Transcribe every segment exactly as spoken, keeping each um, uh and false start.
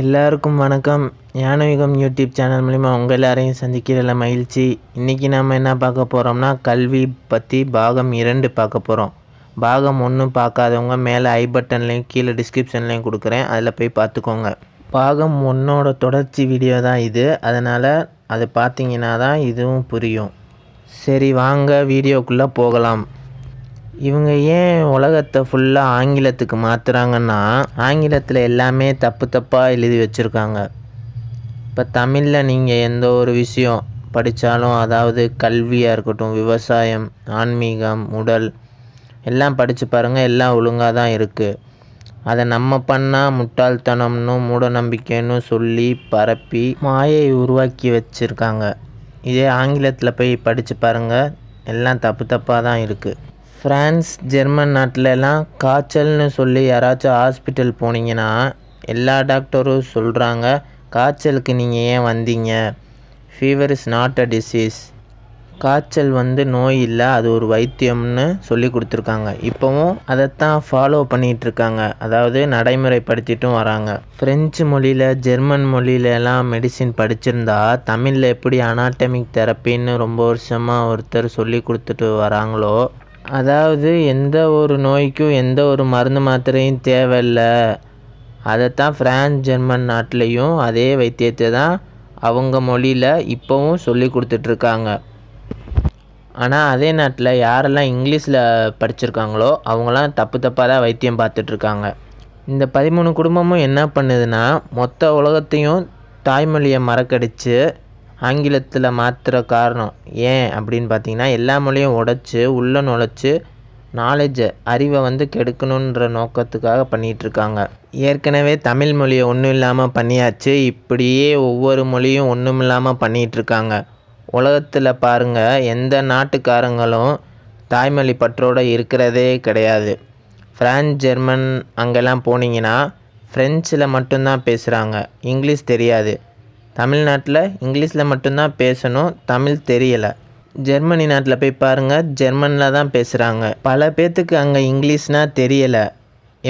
எல்லாருக்கும் வணக்கம். ஞானயுகம் YouTube channel மூலிமா உங்கள் எல்லாரையும் சந்திக்கிறதில் மகிழ்ச்சி. இன்றைக்கி நாம் என்ன பார்க்க போகிறோம்னா கல்வி பற்றி பாகம் இரண்டு பார்க்க போகிறோம். பாகம் ஒன்று பார்க்காதவங்க மேலே ஐ பட்டன்லேயும் கீழே டிஸ்கிரிப்ஷன்லேயும் கொடுக்குறேன், அதில் போய் பார்த்துக்கோங்க. பாகம் ஒன்றோட தொடர்ச்சி வீடியோ தான் இது, அதனால் அது பார்த்தீங்கன்னா தான் இதுவும் புரியும். சரி வாங்க வீடியோக்குள்ளே போகலாம். இவங்க ஏன் உலகத்தை ஃபுல்லாக ஆங்கிலத்துக்கு மாற்றுறாங்கன்னா, ஆங்கிலத்தில் எல்லாமே தப்பு தப்பாக எழுதி வச்சுருக்காங்க. இப்போ தமிழில் நீங்கள் எந்த ஒரு விஷயம் படித்தாலும், அதாவது கல்வியாக இருக்கட்டும், விவசாயம், ஆன்மீகம், உடல் எல்லாம் படித்து பாருங்கள், எல்லாம் ஒழுங்காக தான் இருக்குது. அதை நம்ம பண்ணால் முட்டாள்தனம்னு மூடநம்பிக்கைன்னு சொல்லி பரப்பி மாயை உருவாக்கி வச்சுருக்காங்க. இதே ஆங்கிலத்தில் போய் படித்து பாருங்கள், எல்லாம் தப்பு தப்பாக தான் இருக்குது. ஃப்ரான்ஸ், ஜெர்மன் நாட்டிலலாம் காய்ச்சல்னு சொல்லி யாராச்சும் ஹாஸ்பிட்டல் போனீங்கன்னா எல்லா டாக்டரும் சொல்கிறாங்க, காய்ச்சலுக்கு நீங்கள் ஏன் வந்தீங்க, fever is not a disease, காய்ச்சல் வந்து நோய் இல்லை, அது ஒரு வைத்தியம்னு சொல்லி கொடுத்துருக்காங்க. இப்போவும் அதைத்தான் ஃபாலோ பண்ணிகிட்ருக்காங்க, அதாவது நடைமுறைப்படுத்திட்டும் வராங்க. ஃப்ரெஞ்சு மொழியில், ஜெர்மன் மொழியிலலாம் மெடிசின் படிச்சிருந்தா தமிழில் எப்படி அனாட்டமிக் தெரப்பின்னு ரொம்ப வருஷமாக ஒருத்தர் சொல்லி கொடுத்துட்டு வராங்களோ, அதாவது எந்த ஒரு நோய்க்கும் எந்த ஒரு மருந்து மாத்திரையும் தேவையில்லை, அதைத்தான் ஃப்ரான்ஸ், ஜெர்மன் நாட்டிலையும் அதே வைத்தியத்தை தான் அவங்க மொழியில் இப்போவும் சொல்லி கொடுத்துட்ருக்காங்க. ஆனால் அதே நாட்டில் யாரெல்லாம் இங்கிலீஷில் படிச்சிருக்காங்களோ அவங்களாம் தப்பு தப்பாக தான் வைத்தியம் பார்த்துட்ருக்காங்க. இந்த பதிமூணு குடும்பமும் என்ன பண்ணுதுன்னா, மொத்த உலகத்தையும் தாய்மொழியை மறக்கடிச்சு ஆங்கிலத்தில் மாற்றுற காரணம் ஏன் அப்படின்னு பார்த்தீங்கன்னா, எல்லா மொழியும் உடைச்சி உள்ள நுழைச்சி நாலேஜை, அறிவை வந்து கெடுக்கணுன்ற நோக்கத்துக்காக பண்ணிகிட்ருக்காங்க. ஏற்கனவே தமிழ் மொழியை ஒன்றும் இல்லாமல் பண்ணியாச்சு, இப்படியே ஒவ்வொரு மொழியும் ஒன்றும் இல்லாமல் பண்ணிகிட்ருக்காங்க. உலகத்தில் பாருங்கள், எந்த நாட்டுக்காரங்களும் தாய்மொழி பற்றோடு இருக்கிறதே கிடையாது. ஃப்ரான்ஸ், ஜெர்மன் அங்கெல்லாம் போனீங்கன்னா ஃப்ரெஞ்சில் மட்டும்தான் பேசுகிறாங்க, இங்கிலீஷ் தெரியாது. தமிழ்நாட்டில் இங்கிலீஷில் மட்டும்தான் பேசணும், தமிழ் தெரியலை. ஜெர்மனி நாட்டில் போய் பாருங்கள், ஜெர்மனில் தான் பேசுகிறாங்க. பல பேர்த்துக்கு அங்கே இங்கிலீஷ்னால் தெரியலை.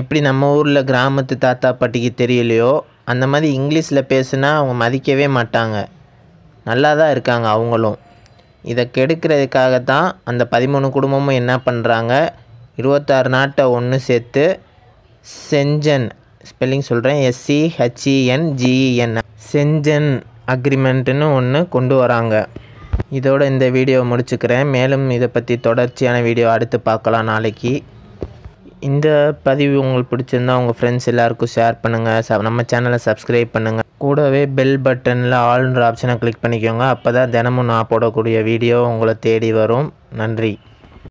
எப்படி நம்ம ஊரில் கிராமத்து தாத்தா பாட்டிக்கு தெரியலையோ அந்த மாதிரி இங்கிலீஷில் பேசுனா அவங்க மதிக்கவே மாட்டாங்க. நல்லா தான் இருக்காங்க அவங்களும். இதை கெடுக்கிறதுக்காகத்தான் அந்த பதிமூணு குடும்பமும் என்ன பண்ணுறாங்க, இருபத்தாறு நாட்டை ஒன்று சேர்த்து செஞ்சன், ஸ்பெல்லிங் சொல்கிறேன், எஸ்சிஹெச்இஎன்ஜிஇஎன், செஞ்சன் அக்ரிமெண்ட்டுன்னு ஒன்று கொண்டு வராங்க. இதோடு இந்த வீடியோவை முடிச்சுக்கிறேன். மேலும் இதை பற்றி தொடர்ச்சியான வீடியோ அடுத்து பார்க்கலாம் நாளைக்கு. இந்த பதிவு உங்களுக்கு பிடிச்சிருந்தால் உங்கள் ஃப்ரெண்ட்ஸ் எல்லாேருக்கும் ஷேர் பண்ணுங்கள், நம்ம சேனலை சப்ஸ்கிரைப் பண்ணுங்கள், கூடவே பெல் பட்டனில் ஆல்ன்ற ஆப்ஷனை கிளிக் பண்ணிக்கோங்க. அப்போ தான் தினமும் நான் போடக்கூடிய வீடியோ உங்களை தேடி வரும். நன்றி.